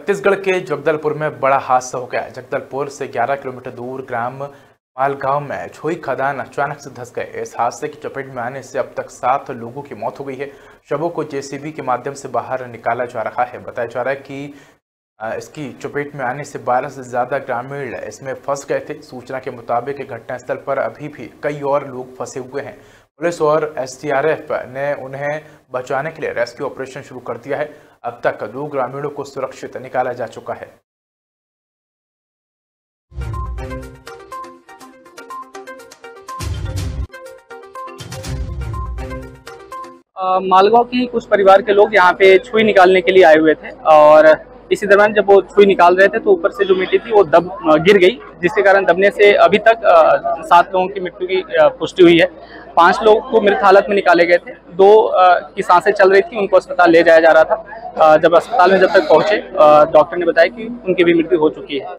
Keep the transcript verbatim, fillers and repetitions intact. छत्तीसगढ़ के जगदलपुर में बड़ा हादसा हो गया। जगदलपुर से ग्यारह किलोमीटर दूर ग्राम मालगांव में छुई खदान अचानक से धंस गए। इस हादसे की चपेट में आने से अब तक सात लोगों की मौत हो गई है। शवों को जेसीबी के माध्यम से बाहर निकाला जा रहा है। बताया जा रहा है कि इसकी चपेट में आने से बारह से ज़्यादा ग्रामीण इसमें फंस गए थे। सूचना के मुताबिक घटनास्थल पर अभी भी कई और लोग फंसे हुए हैं। पुलिस और एस टी आर एफ ने उन्हें बचाने के लिए रेस्क्यू ऑपरेशन शुरू कर दिया है। अब तक दो ग्रामीणों को सुरक्षित निकाला जा चुका है। मालगांव के कुछ परिवार के लोग यहाँ पे छुई निकालने के लिए आए हुए थे और इसी दौरान जब वो छुई निकाल रहे थे तो ऊपर से जो मिट्टी थी वो दब गिर गई, जिसके कारण दबने से अभी तक सात लोगों की मृत्यु की पुष्टि हुई है। पांच लोग को मृत हालत में निकाले गए थे। दो की सांसें चल रही थी, उनको अस्पताल ले जाया जा रहा था। जब अस्पताल में जब तक पहुंचे डॉक्टर ने बताया कि उनकी भी मृत्यु हो चुकी है।